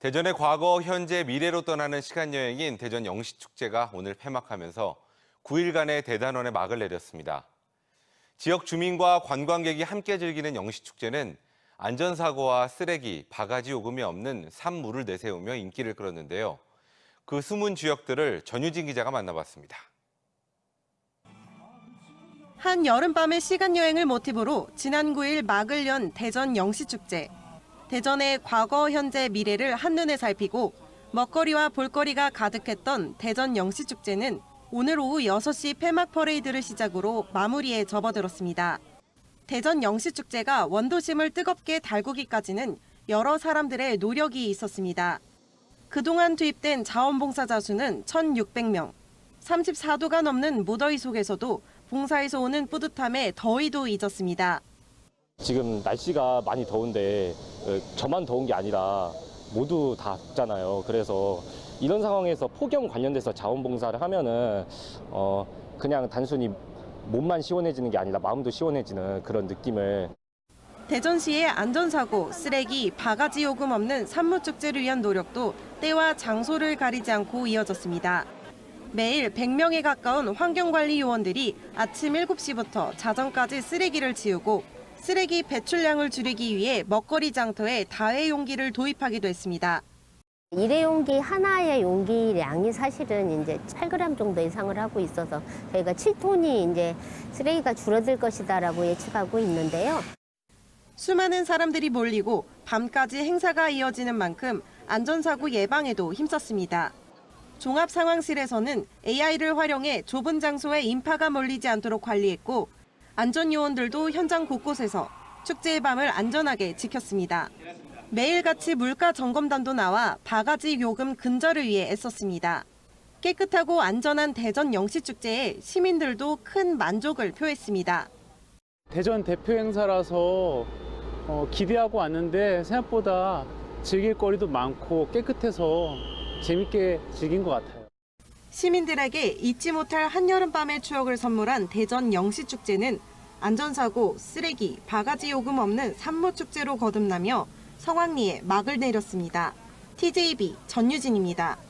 대전의 과거, 현재, 미래로 떠나는 시간여행인 대전 0시축제가 오늘 폐막하면서 9일간의 대단원의 막을 내렸습니다. 지역 주민과 관광객이 함께 즐기는 0시축제는 안전사고와 쓰레기, 바가지 요금이 없는 산물을 내세우며 인기를 끌었는데요. 그 숨은 주역들을 전유진 기자가 만나봤습니다. 한 여름밤의 시간여행을 모티브로 지난 9일 막을 연 대전 0시축제. 대전의 과거, 현재, 미래를 한눈에 살피고 먹거리와 볼거리가 가득했던 대전 0시축제는 오늘 오후 6시 폐막 퍼레이드를 시작으로 마무리에 접어들었습니다. 대전 0시축제가 원도심을 뜨겁게 달구기까지는 여러 사람들의 노력이 있었습니다. 그동안 투입된 자원봉사자 수는 1,600명. 34도가 넘는 무더위 속에서도 봉사에서 오는 뿌듯함에 더위도 잊었습니다. 지금 날씨가 많이 더운데 저만 더운 게 아니라 모두 다 덥잖아요. 그래서 이런 상황에서 폭염 관련돼서 자원봉사를 하면은 그냥 단순히 몸만 시원해지는 게 아니라 마음도 시원해지는 그런 느낌을. 대전시의 안전사고, 쓰레기, 바가지 요금 없는 산물축제를 위한 노력도 때와 장소를 가리지 않고 이어졌습니다. 매일 100명에 가까운 환경관리 요원들이 아침 7시부터 자정까지 쓰레기를 치우고 쓰레기 배출량을 줄이기 위해 먹거리 장터에 다회용기를 도입하기도 했습니다. 일회용기 하나의 용기량이 사실은 이제 8g 정도 이상을 하고 있어서 저희가 7톤이 이제 쓰레기가 줄어들 것이다라고 예측하고 있는데요. 수많은 사람들이 몰리고 밤까지 행사가 이어지는 만큼 안전사고 예방에도 힘썼습니다. 종합상황실에서는 AI를 활용해 좁은 장소에 인파가 몰리지 않도록 관리했고 안전요원들도 현장 곳곳에서 축제의 밤을 안전하게 지켰습니다. 매일같이 물가 점검단도 나와 바가지 요금 근절을 위해 애썼습니다. 깨끗하고 안전한 대전 0시축제에 시민들도 큰 만족을 표했습니다. 대전 대표 행사라서 기대하고 왔는데 생각보다 즐길 거리도 많고 깨끗해서 재밌게 즐긴 것 같아요. 시민들에게 잊지 못할 한여름밤의 추억을 선물한 대전 0시축제는 안전사고, 쓰레기, 바가지 요금 없는 산물축제로 거듭나며 성황리에 막을 내렸습니다. TJB 전유진입니다.